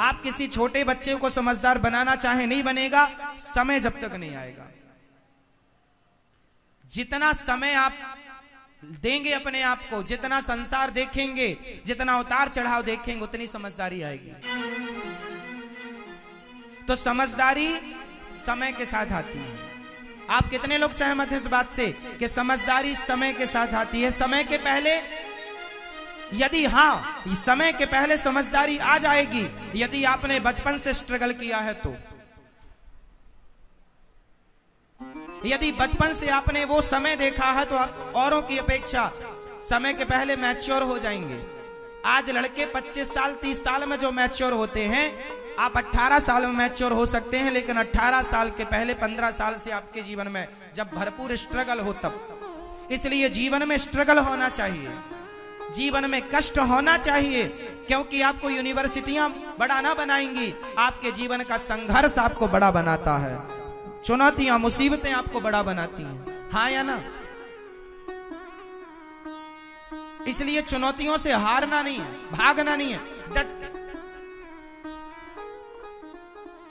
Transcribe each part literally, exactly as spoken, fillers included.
आप किसी छोटे बच्चे को समझदार बनाना चाहे नहीं बनेगा, समय जब तक नहीं आएगा। जितना समय आप देंगे अपने आप को, जितना संसार देखेंगे, जितना उतार चढ़ाव देखेंगे, उतनी समझदारी आएगी। तो समझदारी समय के साथ आती है। आप कितने लोग सहमत हैं इस बात से कि समझदारी समय के साथ आती है? समय के पहले यदि हां, समय के पहले समझदारी आ जाएगी यदि आपने बचपन से स्ट्रगल किया है तो। यदि बचपन से आपने वो समय देखा है तो आप औरों की अपेक्षा समय के पहले मैच्योर हो जाएंगे। आज लड़के पच्चीस साल तीस साल में जो मैच्योर होते हैं, आप अठारह साल में मैच्योर हो सकते हैं, लेकिन अठारह साल के पहले पंद्रह साल से आपके जीवन में जब भरपूर स्ट्रगल हो तब। इसलिए जीवन में स्ट्रगल होना चाहिए, जीवन में कष्ट होना चाहिए, क्योंकि आपको यूनिवर्सिटियां बड़ा ना बनाएंगी, आपके जीवन का संघर्ष आपको बड़ा बनाता है, चुनौतियां मुसीबतें आपको बड़ा बनाती हैं, हाँ या ना? इसलिए चुनौतियों से हारना नहीं है, भागना नहीं है। डट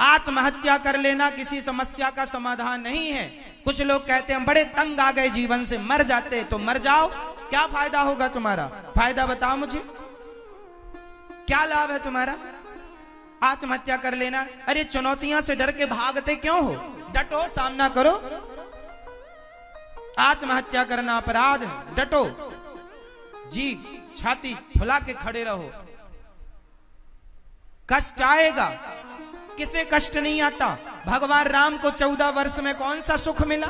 आत्महत्या कर लेना किसी समस्या का समाधान नहीं है। कुछ लोग कहते हैं बड़े तंग आ गए जीवन से, मर जाते। तो मर जाओ, क्या फायदा होगा तुम्हारा? फायदा बताओ मुझे, क्या लाभ है तुम्हारा आत्महत्या कर लेना? अरे चुनौतियां से डर के भागते क्यों हो? डटो, सामना करो। आत्महत्या करना अपराध, डटो जी, छाती फुला के खड़े रहो। कष्ट आएगा, किसे कष्ट नहीं आता? भगवान राम को चौदह वर्ष में कौन सा सुख मिला?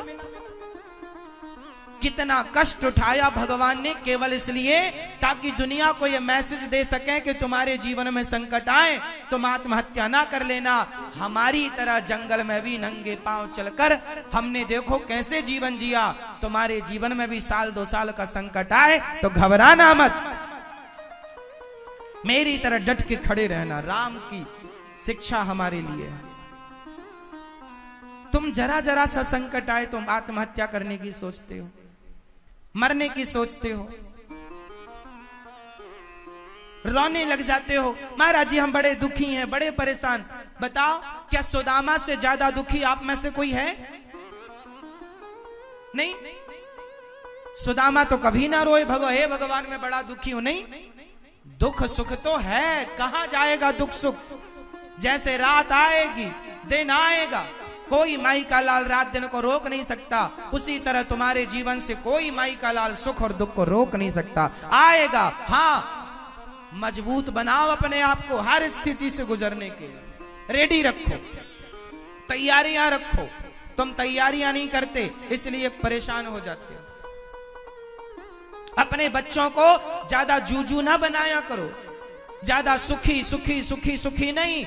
कितना कष्ट उठाया भगवान ने, केवल इसलिए ताकि दुनिया को यह मैसेज दे सके कि तुम्हारे जीवन में संकट आए तुम आत्महत्या ना कर लेना। हमारी तरह जंगल में भी नंगे पांव चलकर हमने देखो कैसे जीवन जिया। तुम्हारे जीवन में भी साल दो साल का संकट आए तो घबराना मत, मेरी तरह डट के खड़े रहना। राम की शिक्षा हमारे लिए। तुम जरा जरा सा संकट आए तुम आत्महत्या करने की सोचते हो, मरने की सोचते हो, रोने लग जाते हो, महाराज जी हम बड़े दुखी हैं, बड़े परेशान। बताओ क्या सुदामा से ज्यादा दुखी आप में से कोई है? नहीं। सुदामा तो कभी ना रोए, भगो हे भगवान मैं बड़ा दुखी हूं। नहीं, दुख सुख तो है, कहां जाएगा दुख सुख? जैसे रात आएगी दिन आएगा, कोई माई का लाल रात दिन को रोक नहीं सकता, उसी तरह तुम्हारे जीवन से कोई माई का लाल सुख और दुख को रोक नहीं सकता। आएगा, हाँ मजबूत बनाओ अपने आप को, हर स्थिति से गुजरने के लिए रेडी रखो, तैयारियां रखो। तुम तैयारियां नहीं करते इसलिए परेशान हो जाते हो। अपने बच्चों को ज्यादा जूझू ना बनाया करो, ज्यादा सुखी सुखी सुखी सुखी नहीं।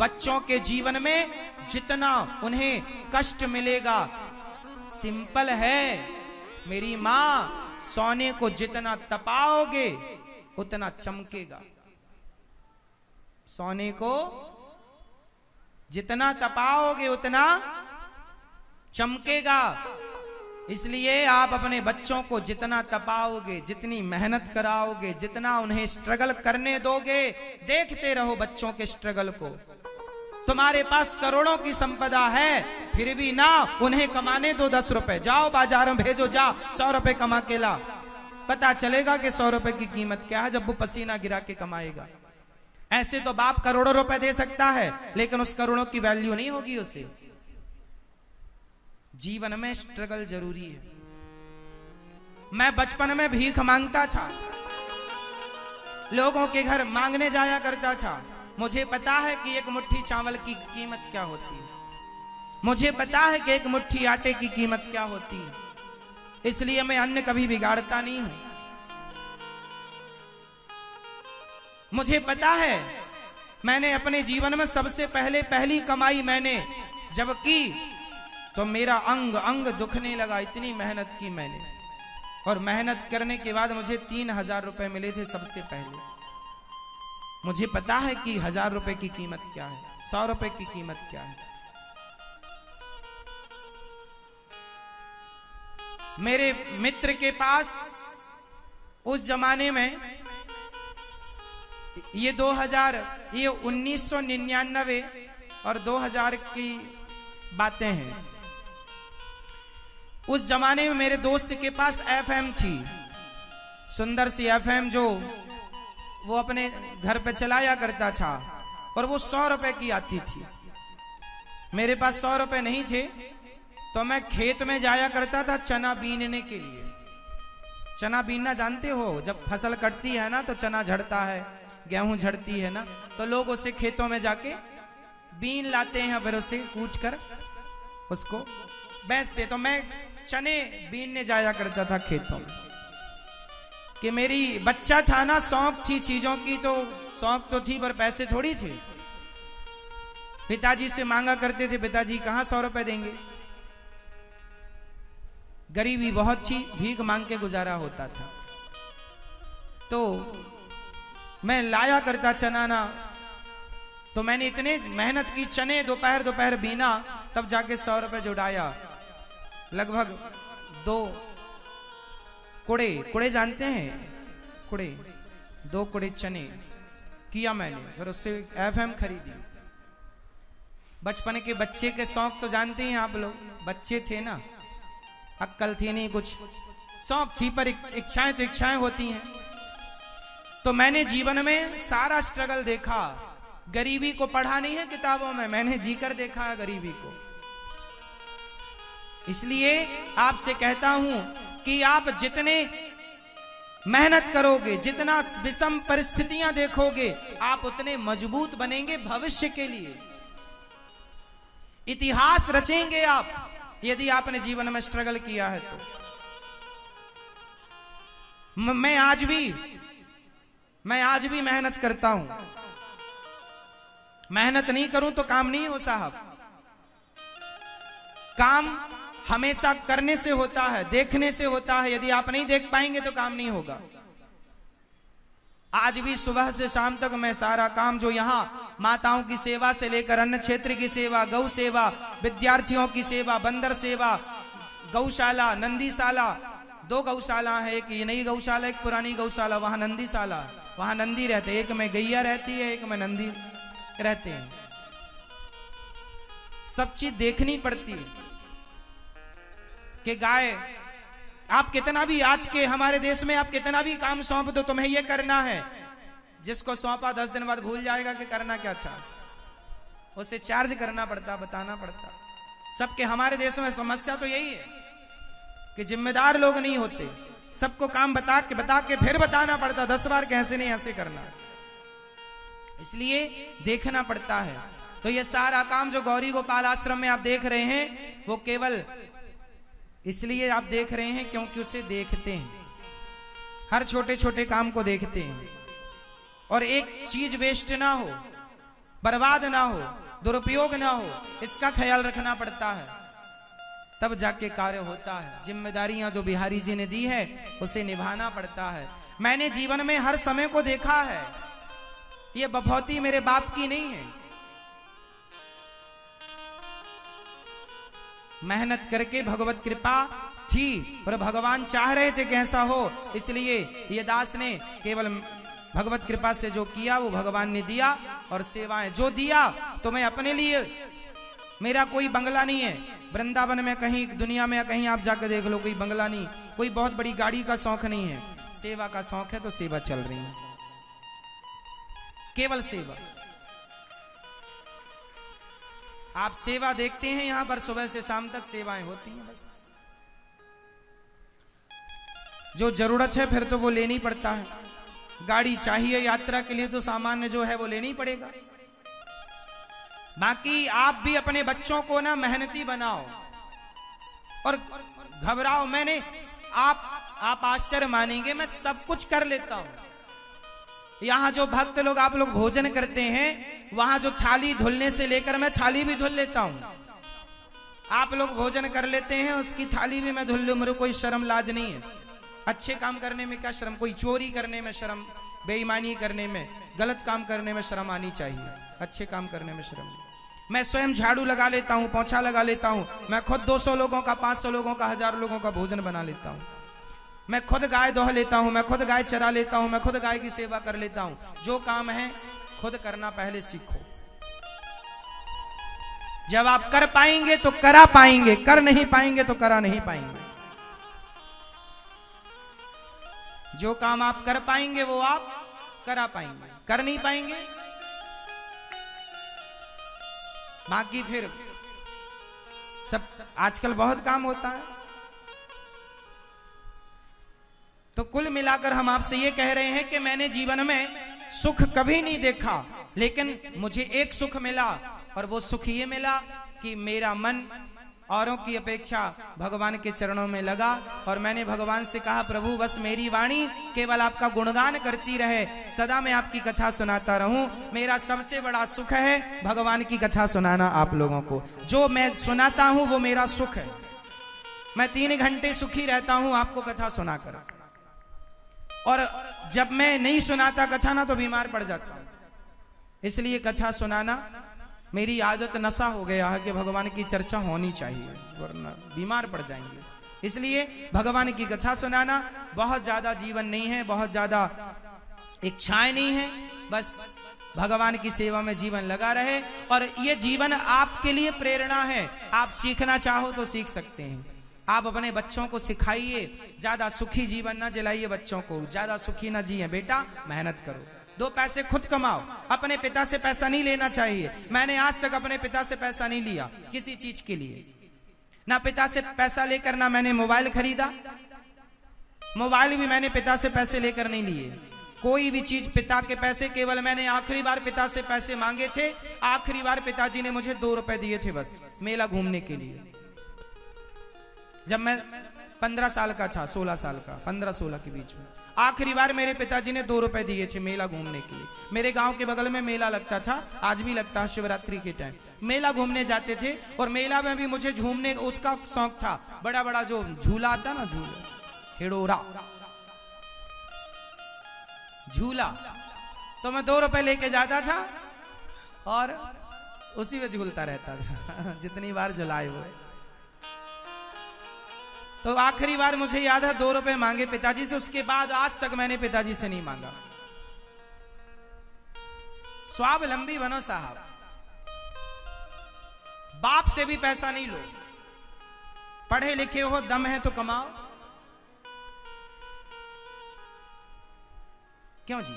बच्चों के जीवन में जितना उन्हें कष्ट मिलेगा, सिंपल है मेरी माँ, सोने को जितना तपाओगे उतना चमकेगा। सोने को जितना तपाओगे उतना चमकेगा। इसलिए आप अपने बच्चों को जितना तपाओगे, जितनी मेहनत कराओगे, जितना उन्हें स्ट्रगल करने दोगे, देखते रहो बच्चों के स्ट्रगल को। तुम्हारे पास करोड़ों की संपदा है फिर भी ना उन्हें कमाने दो दस रुपए। जाओ बाजार में भेजो, जा सौ रुपए कमा के ला, पता चलेगा कि सौ रुपए की कीमत क्या है जब वो पसीना गिरा के कमाएगा। ऐसे तो बाप करोड़ों रुपए दे सकता है लेकिन उस करोड़ों की वैल्यू नहीं होगी उसे। जीवन में स्ट्रगल जरूरी है। मैं बचपन में भीख मांगता था, लोगों के घर मांगने जाया करता था। मुझे पता है कि एक मुट्ठी चावल की कीमत क्या होती है, मुझे पता है कि एक मुट्ठी आटे की कीमत क्या होती है, इसलिए मैं अन्न कभी बिगाड़ता नहीं हूं। मुझे पता है मैंने अपने जीवन में सबसे पहले पहली कमाई मैंने जब की तो मेरा अंग अंग दुखने लगा, इतनी मेहनत की मैंने। और मेहनत करने के बाद मुझे तीन हजार रुपए मिले थे सबसे पहले। मुझे पता है कि हजार रुपए की कीमत क्या है, सौ रुपए की कीमत क्या है। मेरे मित्र के पास उस जमाने में ये दो हज़ार, ये उन्नीस सौ निन्यानवे और दो हज़ार की बातें हैं। उस जमाने में मेरे दोस्त के पास एफएम थी, सुंदर सी एफएम, जो वो अपने घर पे चलाया करता था और वो सौ रुपए की आती थी। मेरे पास सौ रुपए नहीं थे तो मैं खेत में जाया करता था चना बीनने के लिए। चना बीनना जानते हो, जब फसल कटती है ना तो चना झड़ता है, गेहूं झड़ती है ना, तो लोग उसे खेतों में जाके बीन लाते हैं, फिर उसे कूट कर उसको बेचते। तो मैं चने बीनने जाया करता था खेतों में। कि मेरी बच्चा था ना, शौक थी चीजों की, तो शौक तो थी पर पैसे थोड़ी थे। पिताजी से मांगा करते थे, पिताजी कहाँ सौ रुपए देंगे। गरीबी बहुत थी, भीख मांग के गुजारा होता था। तो मैं लाया करता चना ना, तो मैंने इतने मेहनत की, चने दोपहर दोपहर बीना, तब जाके सौ रुपए जुटाया। लगभग दो कुड़े, कुड़े जानते हैं, कुड़े, दो कुड़े चने किया मैंने, फिर उससे एफएम खरीदी। बचपन के बच्चे के शौक तो जानते हैं आप लोग, बच्चे थे ना, अक्कल थी नहीं कुछ, शौक थी पर इच्छाएं तो इच्छाएं होती हैं। तो मैंने जीवन में सारा स्ट्रगल देखा। गरीबी को पढ़ा नहीं है किताबों में, मैंने जीकर देखा है गरीबी को। इसलिए आपसे कहता हूं कि आप जितने मेहनत करोगे, जितना विषम परिस्थितियां देखोगे, आप उतने मजबूत बनेंगे भविष्य के लिए, इतिहास रचेंगे आप, यदि आपने जीवन में स्ट्रगल किया है तो। मैं आज भी मैं आज भी मेहनत करता हूं। मेहनत नहीं करूं तो काम नहीं हो साहब। काम हमेशा करने से होता है, देखने से होता है। यदि आप नहीं देख पाएंगे तो काम नहीं होगा। आज भी सुबह से शाम तक मैं सारा काम जो यहाँ माताओं की सेवा से लेकर अन्य क्षेत्र की सेवा, गौ सेवा, विद्यार्थियों की सेवा, बंदर सेवा, गौशाला, नंदीशाला, दो गौशाला है, एक ये नई गौशाला, एक पुरानी गौशाला, वहां नंदीशाला, वहां नंदी रहते, एक में गैया रहती है, एक में नंदी रहते हैं। सब चीज देखनी पड़ती है कि गाय, आप कितना भी, आज के हमारे देश में आप कितना भी काम सौंप दो, तुम्हें यह करना है, जिसको सौंपा दस दिन बाद भूल जाएगा कि करना क्या था। उसे चार्ज करना पड़ता, बताना पड़ता। सबके हमारे देश में समस्या तो यही है कि जिम्मेदार लोग नहीं होते। सबको काम बता के बता के फिर बताना पड़ता दस बार, कैसे नहीं ऐसे करना। इसलिए देखना पड़ता है। तो यह सारा काम जो गौरी गोपाल आश्रम में आप देख रहे हैं, वो केवल इसलिए आप देख रहे हैं क्योंकि उसे देखते हैं, हर छोटे छोटे काम को देखते हैं। और एक चीज वेस्ट ना हो, बर्बाद ना हो, दुरुपयोग ना हो, इसका ख्याल रखना पड़ता है, तब जाके कार्य होता है। जिम्मेदारियां जो बिहारी जी ने दी है उसे निभाना पड़ता है। मैंने जीवन में हर समय को देखा है। ये बभौती मेरे बाप की नहीं है। मेहनत करके भगवत कृपा थी और भगवान चाह रहे थे कैसा हो, इसलिए ये दास ने केवल भगवत कृपा से जो किया वो भगवान ने दिया। और सेवाएं जो दिया तो मैं अपने लिए, मेरा कोई बंगला नहीं है वृंदावन में, कहीं दुनिया में कहीं आप जाकर देख लो, कोई बंगला नहीं, कोई बहुत बड़ी गाड़ी का शौक नहीं है। सेवा का शौक है तो सेवा चल रही है, केवल सेवा। आप सेवा देखते हैं यहां पर, सुबह से शाम तक सेवाएं होती हैं। बस जो जरूरत है फिर तो वो लेनी पड़ता है। गाड़ी चाहिए यात्रा के लिए तो सामान्य जो है वो लेनी पड़ेगा। बाकी आप भी अपने बच्चों को ना मेहनती बनाओ और घबराओ। मैंने आप आप आश्चर्य मानेंगे, मैं सब कुछ कर लेता हूं। यहाँ जो भक्त लोग, आप लोग भोजन करते हैं, वहां जो थाली धुलने से लेकर मैं थाली भी धुल लेता हूँ। आप लोग भोजन कर लेते हैं, उसकी थाली भी मैं धुल लूं, मेरे कोई शर्म लाज नहीं है। अच्छे काम करने में क्या शर्म, कोई चोरी करने में शर्म, बेईमानी करने में, गलत काम करने में शर्म आनी चाहिए। अच्छे काम करने में शर्म नहीं। मैं स्वयं झाड़ू लगा लेता हूँ, पोछा लगा लेता हूँ, मैं खुद दो सौ लोगों का, पांच सौ लोगों का, हजार लोगों का भोजन बना लेता हूँ। मैं खुद गाय दोह लेता हूँ, मैं खुद गाय चरा लेता हूँ, मैं खुद गाय की सेवा कर लेता हूँ। जो काम है खुद करना पहले सीखो। जब आप कर पाएंगे तो करा पाएंगे, कर नहीं पाएंगे तो करा नहीं पाएंगे। जो काम आप कर पाएंगे वो आप करा पाएंगे, कर नहीं पाएंगे बाकी फिर सब। आजकल बहुत काम होता है। तो कुल मिलाकर हम आपसे ये कह रहे हैं कि मैंने जीवन में सुख कभी नहीं देखा, लेकिन मुझे एक सुख मिला और वो सुख ये मिला कि मेरा मन औरों की अपेक्षा भगवान के चरणों में लगा और मैंने भगवान से कहा, प्रभु बस मेरी वाणी केवल आपका गुणगान करती रहे, सदा मैं आपकी कथा सुनाता रहूं। मेरा सबसे बड़ा सुख है भगवान की कथा सुनाना आप लोगों को। जो मैं सुनाता हूं वो मेरा सुख है। मैं तीन घंटे सुखी रहता हूं आपको कथा सुनाकर, और जब मैं नहीं सुनाता कथा ना तो बीमार पड़ जाता हूं। इसलिए कथा सुनाना मेरी आदत, नशा हो गया है कि भगवान की चर्चा होनी चाहिए वरना बीमार पड़ जाएंगे। इसलिए भगवान की कथा सुनाना, बहुत ज्यादा जीवन नहीं है, बहुत ज्यादा इच्छाएं नहीं है, बस भगवान की सेवा में जीवन लगा रहे। और ये जीवन आपके लिए प्रेरणा है। आप सीखना चाहो तो सीख सकते हैं। आप अपने बच्चों को सिखाइए, ज्यादा सुखी जीवन ना जिलाइए बच्चों को, ज्यादा सुखी ना जिए बेटा, मेहनत करो, दो पैसे खुद कमाओ। अपने पिता से पैसा नहीं लेना चाहिए। मैंने आज तक अपने पिता से पैसा नहीं लिया किसी चीज के लिए, ना पिता से पैसा लेकर ना मैंने मोबाइल खरीदा। मोबाइल भी मैंने पिता से पैसे लेकर नहीं लिए, कोई भी चीज पिता के पैसे, केवल मैंने आखिरी बार पिता से पैसे मांगे थे, आखिरी बार पिताजी ने मुझे दो रुपए दिए थे बस मेला घूमने के लिए, जब मैं पंद्रह साल का था, सोलह साल का, पंद्रह सोलह के बीच में आखिरी बार मेरे पिताजी ने दो रुपए दिए थे मेला घूमने के लिए। मेरे गांव के बगल में मेला लगता था, आज भी लगता है शिवरात्रि के टाइम, मेला घूमने जाते थे। और मेला में भी मुझे झूमने उसका शौक था, बड़ा बड़ा जो झूला आता ना, झूला हिडोरा झूला, तो मैं दो रुपए लेके जाता था और उसी में झूलता रहता था जितनी बार झुलाए हुए। तो आखिरी बार मुझे याद है दो रुपए मांगे पिताजी से, उसके बाद आज तक मैंने पिताजी से नहीं मांगा। स्वावलंबी बनो साहब, बाप से भी पैसा नहीं लो। पढ़े लिखे हो, दम है तो कमाओ। क्यों जी?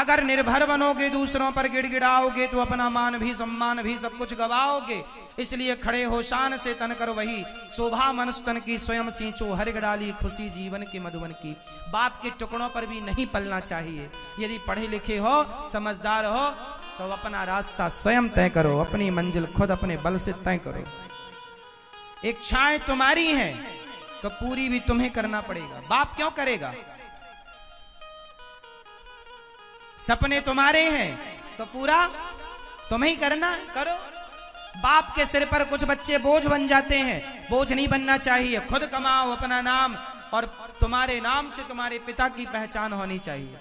अगर निर्भर बनोगे, दूसरों पर गिड़गिड़ाओगे तो अपना मान भी, सम्मान भी, सब कुछ गवाओगे। इसलिए खड़े हो शान से तन कर वही, शोभा मनुष्य तन की स्वयं सींचो हर गड़ाली, खुशी जीवन के मधुबन की। बाप के टुकड़ों पर भी नहीं पलना चाहिए। यदि पढ़े लिखे हो, समझदार हो तो अपना रास्ता स्वयं तय करो, अपनी मंजिल खुद अपने बल से तय करो। इच्छाएं तुम्हारी हैं तो पूरी भी तुम्हें करना पड़ेगा, बाप क्यों करेगा? सपने तुम्हारे हैं तो पूरा तुम्हें ही करना, करो। बाप के सिर पर कुछ बच्चे बोझ बन जाते हैं, बोझ नहीं बनना चाहिए। खुद कमाओ अपना नाम, और तुम्हारे नाम से तुम्हारे पिता की पहचान होनी चाहिए।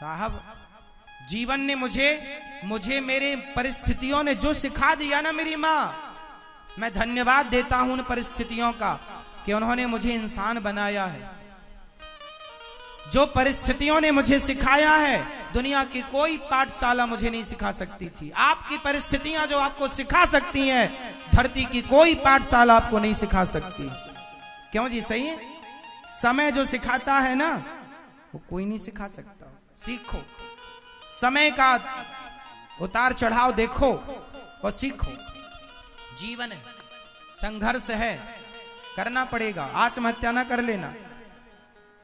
साहब, जीवन ने मुझे मुझे मेरे परिस्थितियों ने जो सिखा दिया ना मेरी माँ, मैं धन्यवाद देता हूं उन परिस्थितियों का कि उन्होंने मुझे इंसान बनाया है। जो परिस्थितियों ने मुझे सिखाया है, दुनिया की कोई पाठशाला मुझे नहीं सिखा सकती थी। आपकी परिस्थितियां जो आपको सिखा सकती हैं, धरती की कोई पाठशाला आपको नहीं सिखा सकती। क्यों जी? सही है। समय जो सिखाता है ना, वो कोई नहीं सिखा सकता। सीखो, समय का उतार चढ़ाव देखो और सीखो। जीवन है, संघर्ष है, करना पड़ेगा। आत्महत्या ना कर लेना।